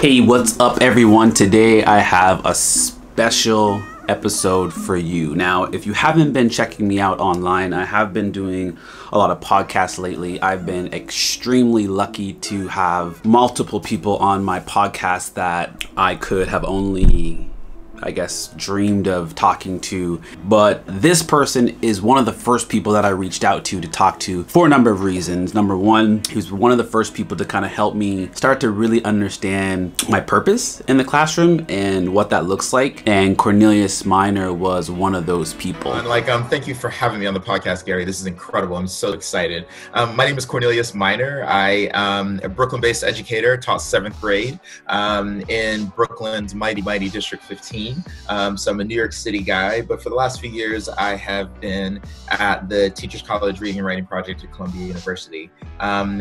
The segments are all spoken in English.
Hey, what's up everyone? Today I have a special episode for you. Now, if you haven't been checking me out online, I have been doing a lot of podcasts lately. I've been extremely lucky to have multiple people on my podcast that I could have only, I guess, dreamed of talking to. But this person is one of the first people that I reached out to talk to for a number of reasons. Number one, he was one of the first people to kind of help me start to really understand my purpose in the classroom and what that looks like. And Cornelius Minor was one of those people. Thank you for having me on the podcast, Gary. This is incredible. I'm so excited. My name is Cornelius Minor. I am a Brooklyn-based educator, taught 7th grade in Brooklyn's mighty District 15. So I'm a New York City guy, but for the last few years, I have been at the Teachers College Reading and Writing Project at Columbia University. And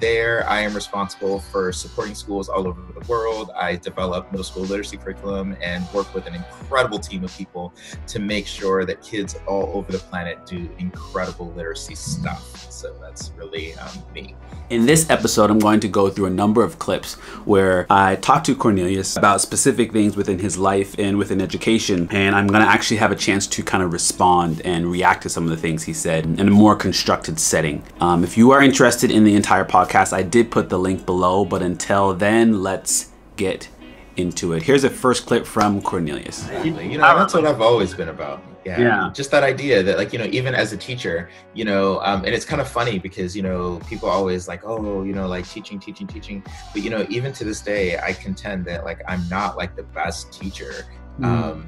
there I am responsible for supporting schools all over the world. I develop middle school literacy curriculum and work with an incredible team of people to make sure that kids all over the planet do incredible literacy stuff. So that's really me. In this episode, I'm going to go through a number of clips where I talk to Cornelius about specific things within his life and within education, and I'm gonna actually have a chance to kind of respond and react to some of the things he said in a more constructed setting. If you are interested in the entire podcast, I did put the link below, but until then, let's get into it. Here's a first clip from Cornelius. Exactly. You know, that's what I've always been about. Yeah. Just that idea that, like, you know, even as a teacher, you know, and it's kind of funny because, you know, people always like, oh, you know, like teaching. But, you know, even to this day, I contend that, like, I'm not like the best teacher,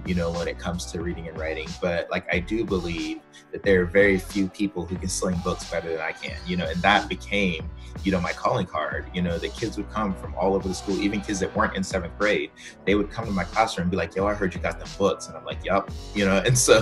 you know, when it comes to reading and writing. But, like, I do believe that there are very few people who can sling books better than I can, you know, and that became, you know, my calling card. You know, the kids would come from all over the school, even kids that weren't in 7th grade, they would come to my classroom and be like, yo, I heard you got them books. And I'm like, yup, you know, and so,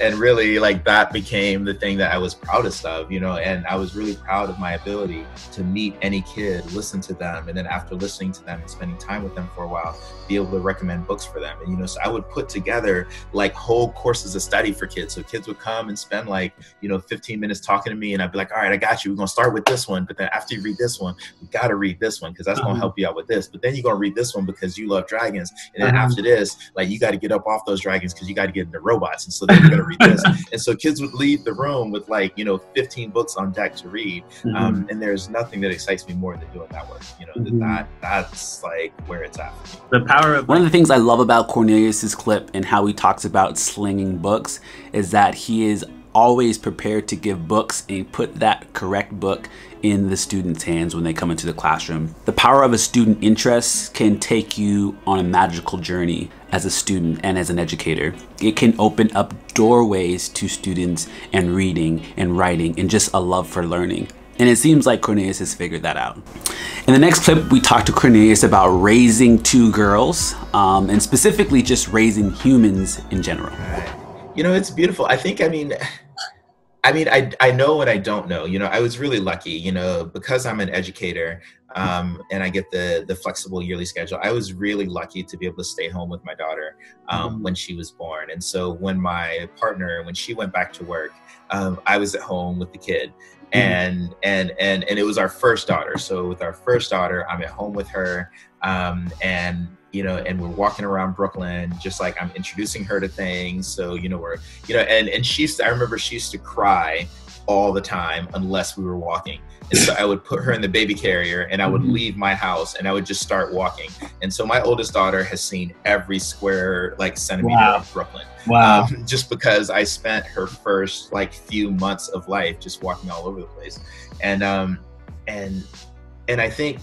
and really, like, that became the thing that I was proudest of, you know, and I was really proud of my ability to meet any kid, listen to them, and then after listening to them and spending time with them for a while, be able to recommend books for them. And, you know, so I would put together like whole courses of study for kids. So kids would come and spend, like, you know, 15 minutes talking to me, and I'd be like, all right, I got you. We're gonna start with this one, but then after you read this one, we gotta read this one because that's gonna help you out with this. But then you're gonna read this one because you love dragons, and then after this, like, you got to get up off those dragons because you got to get into robots, and so then you're gonna read this. And so kids would leave the room with, like, you know, 15 books on deck to read, and there's nothing that excites me more than doing that work. You know, that's like where it's at. The power of one of the things I love about Cornelius's clip and how he talks about slinging books is that he is always prepared to give books and put that correct book in the students' hands when they come into the classroom. The power of a student interest can take you on a magical journey as a student and as an educator. It can open up doorways to students and reading and writing and just a love for learning. And it seems like Cornelius has figured that out. In the next clip, we talked to Cornelius about raising two girls, and specifically just raising humans in general. You know, it's beautiful. I think, I know what I don't know. You know, I was really lucky, you know, because I'm an educator, and I get the flexible yearly schedule. I was really lucky to be able to stay home with my daughter when she was born. And so when my partner, when she went back to work, I was at home with the kid. And it was our first daughter. So with our first daughter, I'm at home with her, you know, and we're walking around Brooklyn, just like I'm introducing her to things. So, you know, we're, you know, and I remember she used to cry all the time unless we were walking. And so I would put her in the baby carrier and I would leave my house and I would just start walking. And so my oldest daughter has seen every square, like, centimeter of Brooklyn. Wow. Just because I spent her first, like, few months of life just walking all over the place. And I think,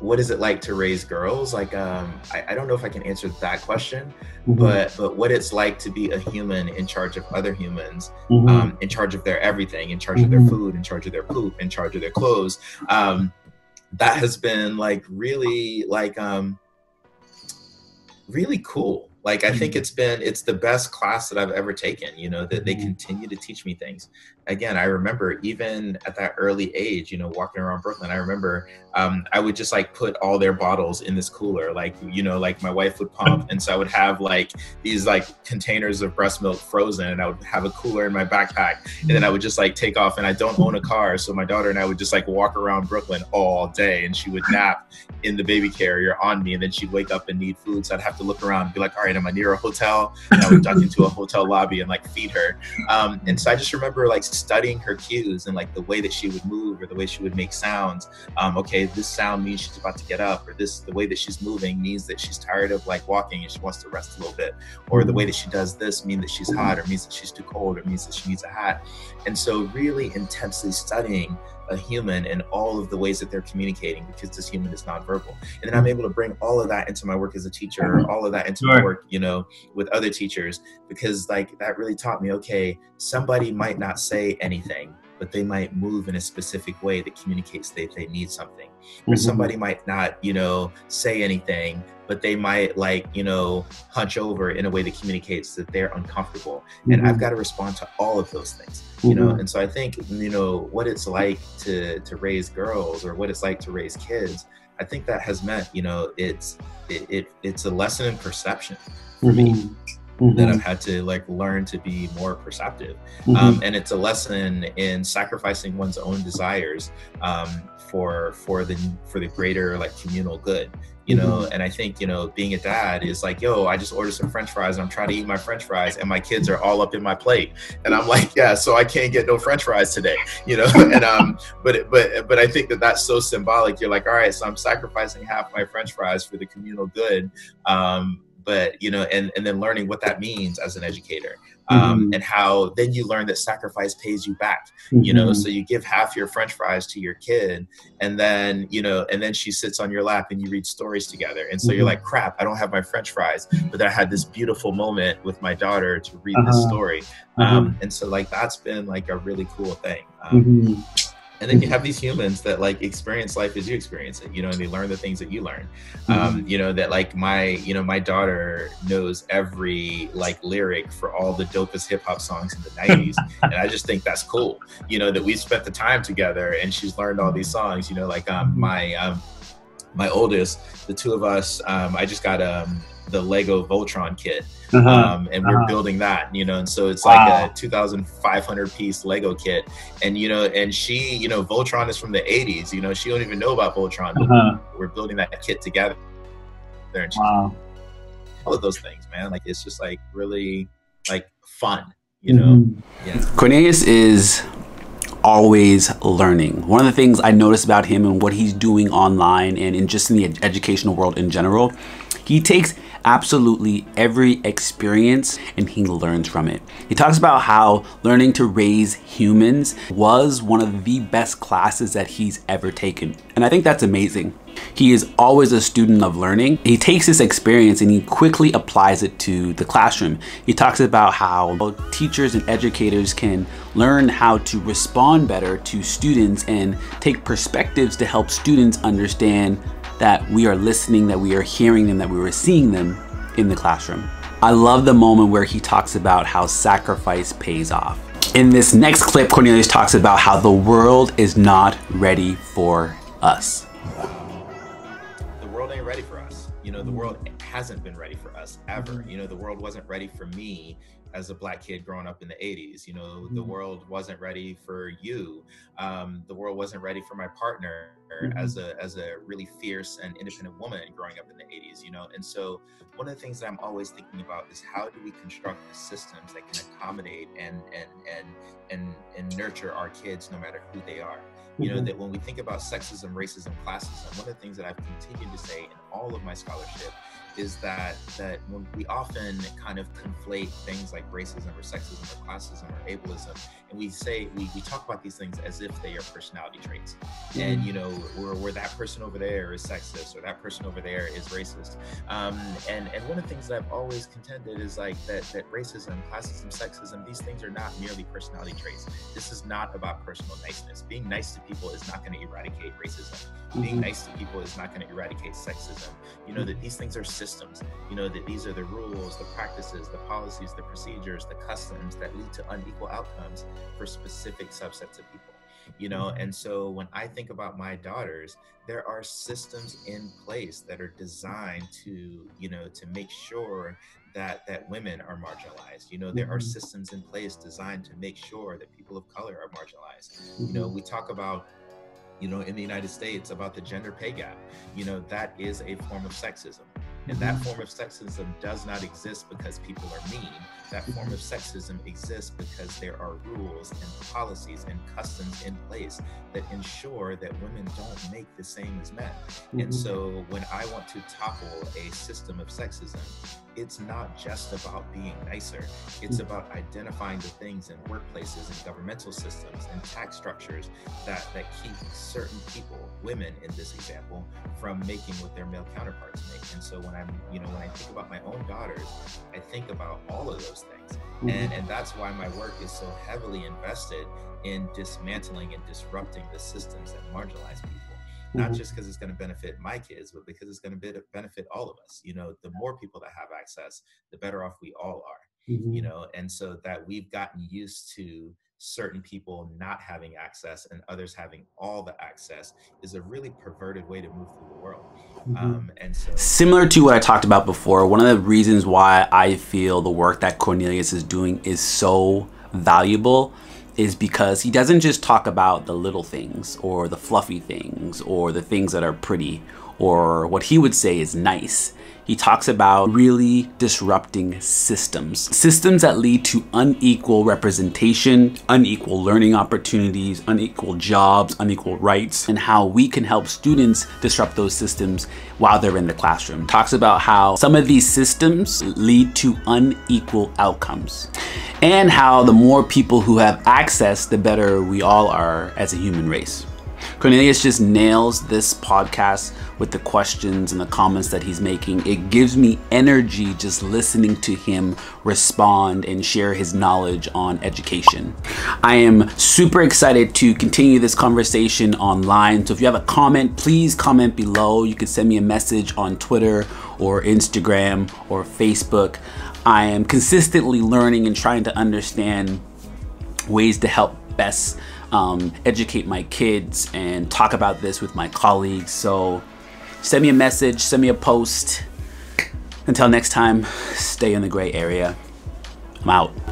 what is it like to raise girls? Like, I don't know if I can answer that question, but what it's like to be a human in charge of other humans, in charge of their everything, in charge of their food, in charge of their poop, in charge of their clothes. That has been, like, really cool. Like, I think it's the best class that I've ever taken, you know, that they continue to teach me things. Again, I remember even at that early age, you know, walking around Brooklyn, I remember I would just like put all their bottles in this cooler, like, you know, like my wife would pump. And so I would have like these like containers of breast milk frozen, and I would have a cooler in my backpack, and then I would just like take off. And I don't own a car, so my daughter and I would just like walk around Brooklyn all day, and she would nap in the baby carrier on me, and then she'd wake up and need food. So I'd have to look around and be like, all right, am I near a hotel? And I would duck into a hotel lobby and like feed her. And so I just remember like studying her cues and like the way that she would move or the way she would make sounds. Okay, this sound means she's about to get up, or this, the way that she's moving means that she's tired of like walking and she wants to rest a little bit, or the way that she does this means that she's hot, or means that she's too cold, or means that she needs a hat. And so really intensely studying a human and all of the ways that they're communicating, because this human is nonverbal. And then I'm able to bring all of that into my work as a teacher, all of that into my work, you know, with other teachers, because like that really taught me, okay, somebody might not say anything, but they might move in a specific way that communicates that they need something. Or somebody might not, you know, say anything, but they might like, you know, hunch over in a way that communicates that they're uncomfortable. And I've got to respond to all of those things, you know? And so I think, you know, what it's like to raise girls, or what it's like to raise kids, I think that has meant, you know, it's a lesson in perception for me. That I've had to like learn to be more perceptive. And it's a lesson in sacrificing one's own desires for the greater like communal good, you know? And I think, you know, being a dad is like, yo, I just ordered some French fries and I'm trying to eat my French fries and my kids are all up in my plate. And I'm like, yeah, so I can't get no French fries today, you know? And, but I think that that's so symbolic. You're like, all right, so I'm sacrificing half my French fries for the communal good. But, you know, and then learning what that means as an educator, and how then you learn that sacrifice pays you back, you know, so you give half your French fries to your kid, and then, you know, and then she sits on your lap and you read stories together. And so you're like, crap, I don't have my French fries, but I had this beautiful moment with my daughter to read this story. And so like, that's been like a really cool thing. And then you have these humans that like experience life as you experience it, you know, and they learn the things that you learn, you know, that like my daughter knows every like lyric for all the dopest hip hop songs in the 90s. And I just think that's cool, you know, that we spent the time together and she's learned all these songs, you know, like my oldest, the two of us, I just got the Lego Voltron kit. And we're building that, you know, and so it's like a 2,500 piece Lego kit. And, you know, and she, you know, Voltron is from the 80s, you know, she don't even know about Voltron, but we're building that kit together. And she, all of those things, man, like, it's just like really like fun, you know? Yeah. Cornelius is always learning. One of the things I noticed about him and what he's doing online and in the educational world in general, he takes absolutely every experience and he learns from it. He talks about how learning to raise humans was one of the best classes that he's ever taken. And I think that's amazing. He is always a student of learning. He takes this experience and he quickly applies it to the classroom. He talks about how teachers and educators can learn how to respond better to students and take perspectives to help students understand that we are listening, that we are hearing them, that we were seeing them in the classroom. I love the moment where he talks about how sacrifice pays off. In this next clip, Cornelius talks about how the world is not ready for us. The world ain't ready for us. You know, the world hasn't been ready for us ever. You know, the world wasn't ready for me as a Black kid growing up in the 80s. You know, the world wasn't ready for you. The world wasn't ready for my partner as a really fierce and independent woman growing up in the 80s, you know? And so one of the things that I'm always thinking about is how do we construct the systems that can accommodate and nurture our kids no matter who they are. You know, that when we think about sexism, racism, classism, one of the things that I've continued to say in all of my scholarship is that when we often kind of conflate things like racism or sexism or classism or ableism, and we say, we talk about these things as if they are personality traits. And, you know, where that person over there is sexist or that person over there is racist. And one of the things that I've always contended is like that racism, classism, sexism, these things are not merely personality traits. This is not about personal niceness. Being nice to people is not gonna eradicate racism. Being nice to people is not gonna eradicate sexism. them, you know, that these things are systems, you know, that these are the rules, the practices, the policies, the procedures, the customs that lead to unequal outcomes for specific subsets of people. You know, and so when I think about my daughters, there are systems in place that are designed to, you know, to make sure that women are marginalized. You know, there are systems in place designed to make sure that people of color are marginalized. You know, we talk about, you know, in the United States about the gender pay gap. You know, that is a form of sexism. And that form of sexism does not exist because people are mean. That form of sexism exists because there are rules and policies and customs in place that ensure that women don't make the same as men. And so when I want to topple a system of sexism, it's not just about being nicer. It's about identifying the things in workplaces and governmental systems and tax structures that keep certain people, women in this example, from making what their male counterparts make. And so when I think about my own daughters, I think about all of those things. And that's why my work is so heavily invested in dismantling and disrupting the systems that marginalize people. Not just because it's going to benefit my kids, but because it's going to benefit all of us. You know, the more people that have access, the better off we all are, you know, and so that we've gotten used to certain people not having access and others having all the access is a really perverted way to move through the world. And so, similar to what I talked about before, one of the reasons why I feel the work that Cornelius is doing is so valuable is because he doesn't just talk about the little things or the fluffy things or the things that are pretty or what he would say is nice. He talks about really disrupting systems, systems that lead to unequal representation, unequal learning opportunities, unequal jobs, unequal rights, and how we can help students disrupt those systems while they're in the classroom. Talks about how some of these systems lead to unequal outcomes and how the more people who have access, the better we all are as a human race. Cornelius just nails this podcast with the questions and the comments that he's making. It gives me energy just listening to him respond and share his knowledge on education. I am super excited to continue this conversation online. So if you have a comment, please comment below. You can send me a message on Twitter or Instagram or Facebook. I am consistently learning and trying to understand ways to help best educate my kids and talk about this with my colleagues. So send me a message, send me a post. Until next time, stay in the gray area. I'm out.